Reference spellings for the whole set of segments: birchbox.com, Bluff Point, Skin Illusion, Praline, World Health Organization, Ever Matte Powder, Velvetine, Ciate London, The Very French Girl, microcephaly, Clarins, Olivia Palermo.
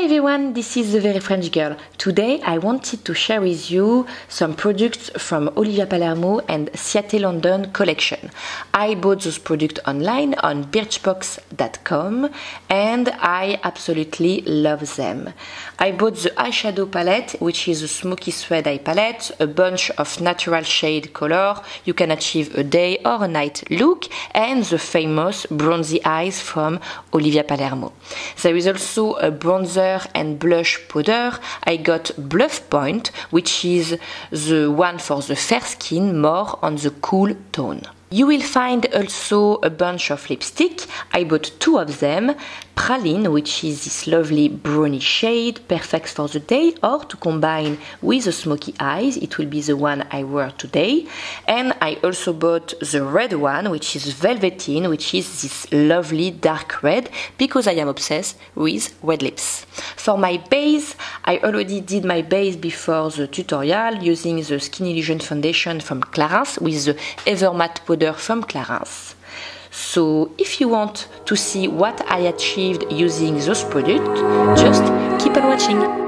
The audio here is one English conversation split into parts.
Hi everyone, this is The Very French Girl. Today I wanted to share with you some products from Olivia Palermo and Ciate London collection. I bought those products online on birchbox.com and I absolutely love them. I bought the eyeshadow palette, which is a smoky suede eye palette, a bunch of natural shade color. You can achieve a day or a night look, and the famous bronzy eyes from Olivia Palermo. There is also a bronzer and blush powder. I got Bluff Point, which is the one for the fair skin, more on the cool tone. You will find also a bunch of lipstick. I bought two of them, Praline, which is this lovely brownie shade, perfect for the day or to combine with the smoky eyes. It will be the one I wear today. And I also bought the red one, which is Velvetine, which is this lovely dark red, because I am obsessed with red lips. For my base, I already did my base before the tutorial using the Skin Illusion foundation from Clarins with the Ever Matte Powder from Clarins. So if you want to see what I achieved using those products, just keep on watching.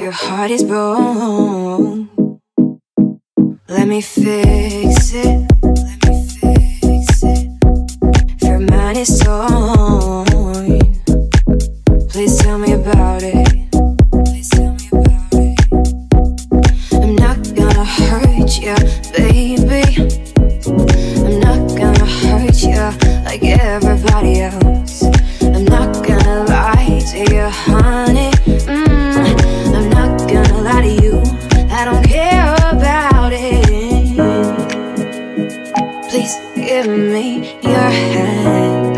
Your heart is broken. Let me fix it. Let me fix it. If your mind is torn, please tell me about it. Please tell me about it. I'm not gonna hurt you, baby. I'm not gonna hurt you like everybody else. I'm not gonna lie to you, honey. Give me your hand.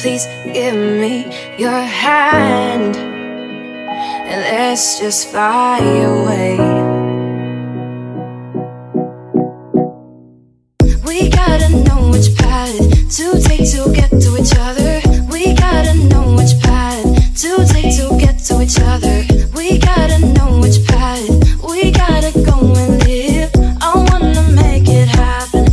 Please give me your hand. And let's just fly away. We gotta know which path to take to get to each other. We gotta know which path to take to get to each other. We gotta know which path. We gotta go and live. I wanna make it happen.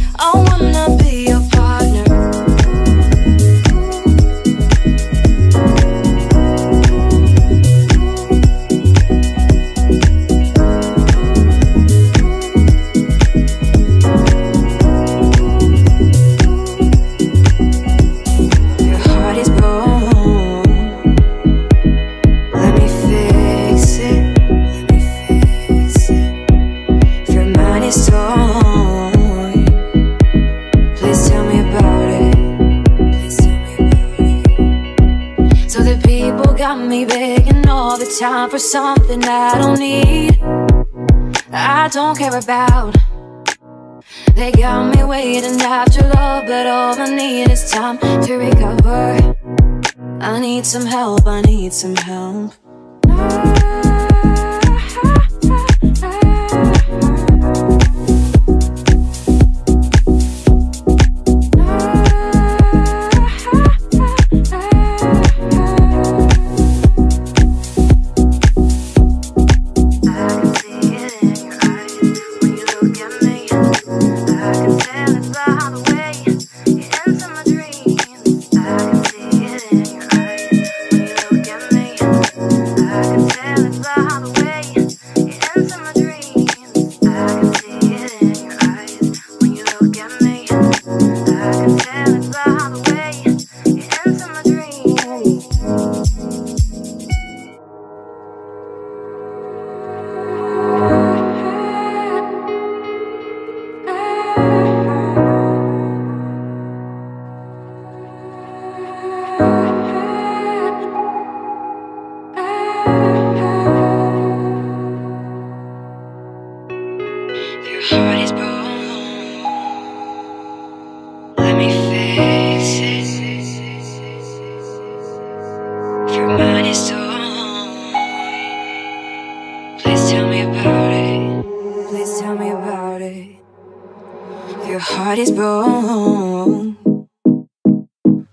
Time for something I don't need, I don't care about. They got me waiting after love, but all I need is time to recover. I need some help, I need some help. What is wrong?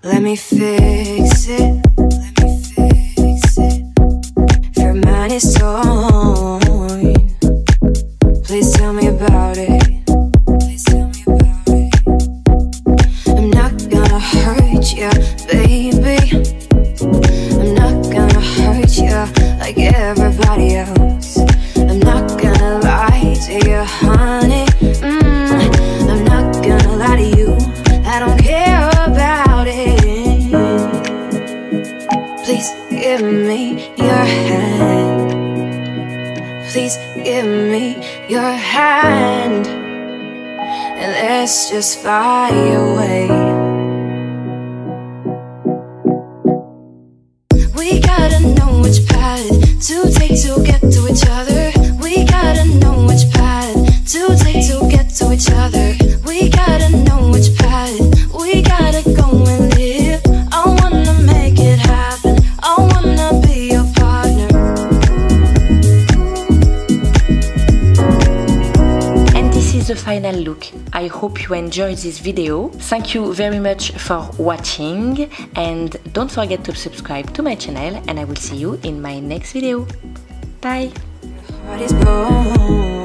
Let me fix it. Let me fix it. If your mind is torn, please tell me about it. Please tell me about it. I'm not gonna hurt you, baby. I'm not gonna hurt you like everybody else. I'm not gonna lie to you, honey. I'm not gonna lie to you. I don't care about it. Please give me your hand. Please give me your hand. And let's just fly away. We gotta know which path to take to get to each other. We gotta know which path to take to get to each other. We gotta know which path. We gotta go and live. I wanna make it happen. I wanna be your partner. And this is the final look. I hope you enjoyed this video. Thank you very much for watching, and don't forget to subscribe to my channel, and I will see you in my next video. Bye. What is wrong?